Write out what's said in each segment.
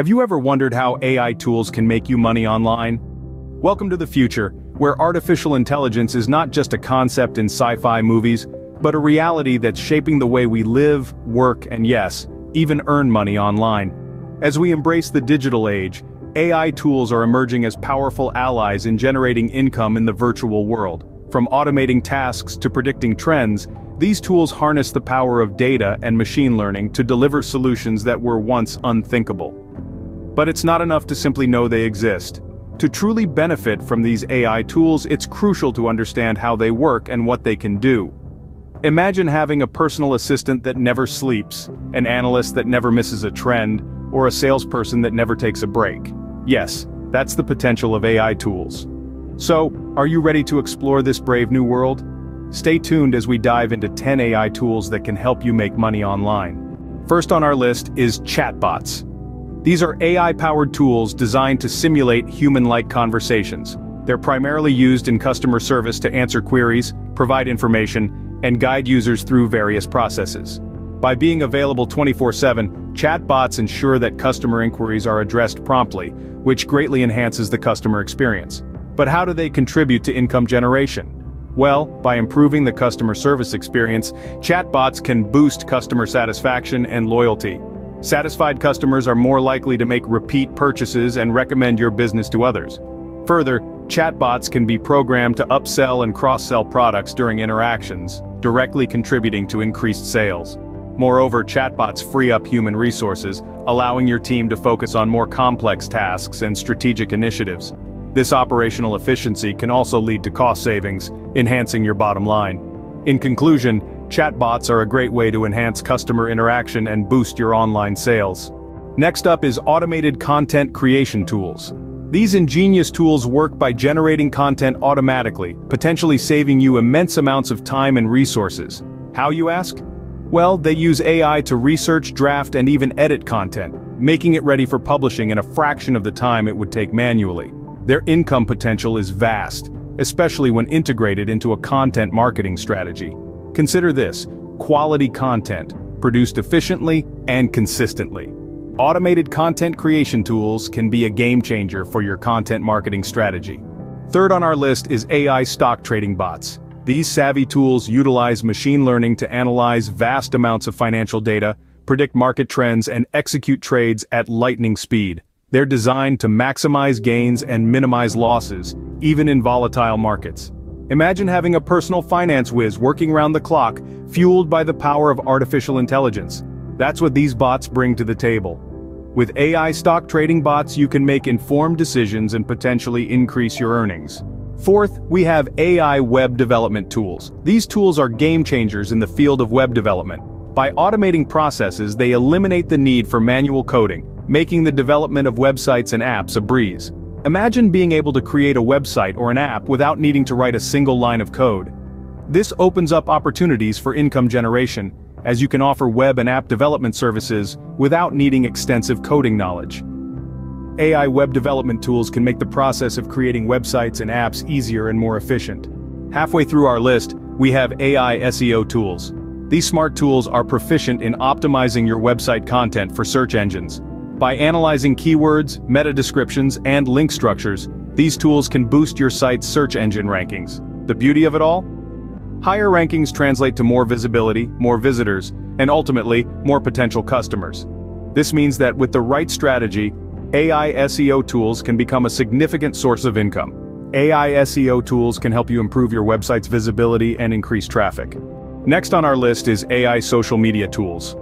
Have you ever wondered how AI tools can make you money online? Welcome to the future, where artificial intelligence is not just a concept in sci-fi movies, but a reality that's shaping the way we live, work, and yes, even earn money online. As we embrace the digital age, AI tools are emerging as powerful allies in generating income in the virtual world. From automating tasks to predicting trends, these tools harness the power of data and machine learning to deliver solutions that were once unthinkable. But it's not enough to simply know they exist. To truly benefit from these AI tools, it's crucial to understand how they work and what they can do. Imagine having a personal assistant that never sleeps, an analyst that never misses a trend, or a salesperson that never takes a break. Yes, that's the potential of AI tools. So, are you ready to explore this brave new world? Stay tuned as we dive into 10 AI tools that can help you make money online. First on our list is chatbots. These are AI-powered tools designed to simulate human-like conversations. They're primarily used in customer service to answer queries, provide information, and guide users through various processes. By being available 24/7, chatbots ensure that customer inquiries are addressed promptly, which greatly enhances the customer experience. But how do they contribute to income generation? Well, by improving the customer service experience, chatbots can boost customer satisfaction and loyalty. Satisfied customers are more likely to make repeat purchases and recommend your business to others. Further, chatbots can be programmed to upsell and cross-sell products during interactions, directly contributing to increased sales. Moreover, chatbots free up human resources, allowing your team to focus on more complex tasks and strategic initiatives. This operational efficiency can also lead to cost savings, enhancing your bottom line. In conclusion, chatbots are a great way to enhance customer interaction and boost your online sales. Next up is automated content creation tools. These ingenious tools work by generating content automatically, potentially saving you immense amounts of time and resources. How, you ask? Well, they use AI to research, draft, and even edit content, making it ready for publishing in a fraction of the time it would take manually. Their income potential is vast, especially when integrated into a content marketing strategy. Consider this: quality content, produced efficiently and consistently. Automated content creation tools can be a game changer for your content marketing strategy. Third on our list is AI stock trading bots. These savvy tools utilize machine learning to analyze vast amounts of financial data, predict market trends, and execute trades at lightning speed. They're designed to maximize gains and minimize losses, even in volatile markets. Imagine having a personal finance whiz working around the clock, fueled by the power of artificial intelligence. That's what these bots bring to the table. With AI stock trading bots, you can make informed decisions and potentially increase your earnings. Fourth, we have AI web development tools. These tools are game changers in the field of web development. By automating processes, they eliminate the need for manual coding, making the development of websites and apps a breeze. Imagine being able to create a website or an app without needing to write a single line of code. This opens up opportunities for income generation, as you can offer web and app development services without needing extensive coding knowledge. AI web development tools can make the process of creating websites and apps easier and more efficient. Halfway through our list, we have AI SEO tools. These smart tools are proficient in optimizing your website content for search engines. By analyzing keywords, meta descriptions, and link structures, these tools can boost your site's search engine rankings. The beauty of it all? Higher rankings translate to more visibility, more visitors, and ultimately, more potential customers. This means that with the right strategy, AI SEO tools can become a significant source of income. AI SEO tools can help you improve your website's visibility and increase traffic. Next on our list is AI social media tools.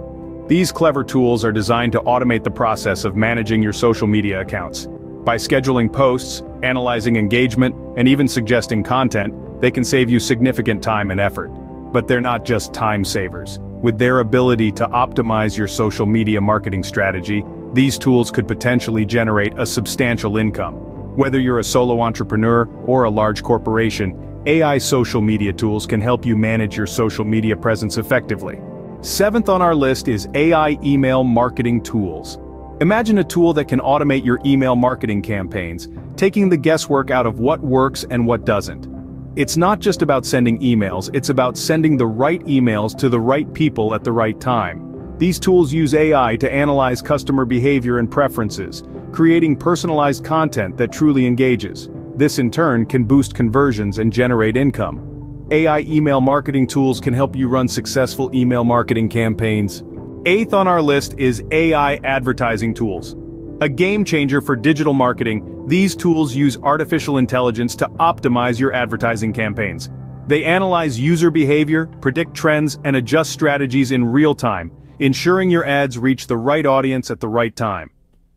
These clever tools are designed to automate the process of managing your social media accounts. By scheduling posts, analyzing engagement, and even suggesting content, they can save you significant time and effort. But they're not just time savers. With their ability to optimize your social media marketing strategy, these tools could potentially generate a substantial income. Whether you're a solo entrepreneur or a large corporation, AI social media tools can help you manage your social media presence effectively. Seventh on our list is AI email marketing tools. Imagine a tool that can automate your email marketing campaigns, taking the guesswork out of what works and what doesn't. It's not just about sending emails, it's about sending the right emails to the right people at the right time. These tools use AI to analyze customer behavior and preferences, creating personalized content that truly engages. This in turn can boost conversions and generate income. AI email marketing tools can help you run successful email marketing campaigns. Eighth on our list is AI advertising tools. A game changer for digital marketing, these tools use artificial intelligence to optimize your advertising campaigns. They analyze user behavior, predict trends, and adjust strategies in real time, ensuring your ads reach the right audience at the right time.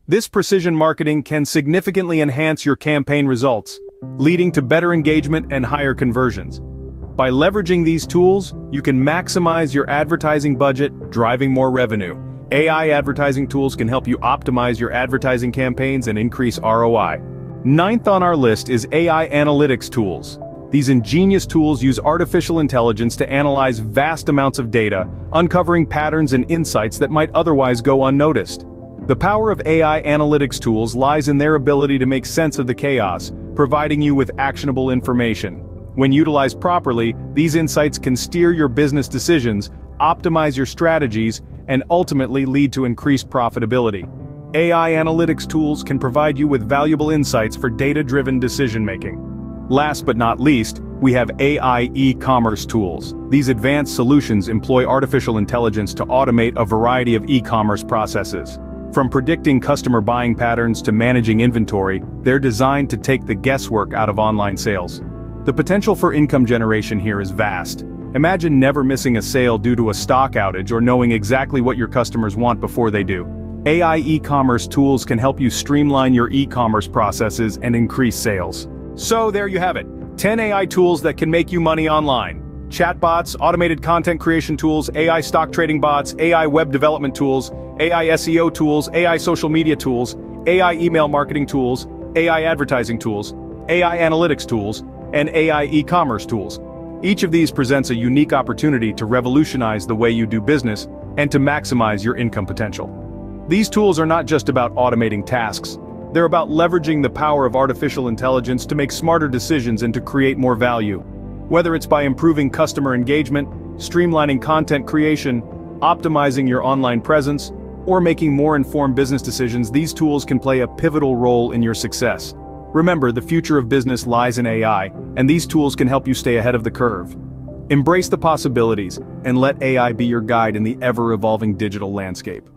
This precision marketing can significantly enhance your campaign results, leading to better engagement and higher conversions. By leveraging these tools, you can maximize your advertising budget, driving more revenue. AI advertising tools can help you optimize your advertising campaigns and increase ROI. Ninth on our list is AI analytics tools. These ingenious tools use artificial intelligence to analyze vast amounts of data, uncovering patterns and insights that might otherwise go unnoticed. The power of AI analytics tools lies in their ability to make sense of the chaos, providing you with actionable information. When utilized properly, these insights can steer your business decisions, optimize your strategies, and ultimately lead to increased profitability. AI analytics tools can provide you with valuable insights for data-driven decision-making. Last but not least, we have AI e-commerce tools. These advanced solutions employ artificial intelligence to automate a variety of e-commerce processes. From predicting customer buying patterns to managing inventory, they're designed to take the guesswork out of online sales. The potential for income generation here is vast. Imagine never missing a sale due to a stock outage or knowing exactly what your customers want before they do. AI e-commerce tools can help you streamline your e-commerce processes and increase sales. So there you have it, 10 AI tools that can make you money online. Chatbots, automated content creation tools, AI stock trading bots, AI web development tools, AI SEO tools, AI social media tools, AI email marketing tools, AI advertising tools, AI analytics tools, and AI e-commerce tools. Each of these presents a unique opportunity to revolutionize the way you do business and to maximize your income potential. These tools are not just about automating tasks. They're about leveraging the power of artificial intelligence to make smarter decisions and to create more value. Whether it's by improving customer engagement, streamlining content creation, optimizing your online presence, or making more informed business decisions, these tools can play a pivotal role in your success. Remember, the future of business lies in AI, and these tools can help you stay ahead of the curve. Embrace the possibilities, and let AI be your guide in the ever-evolving digital landscape.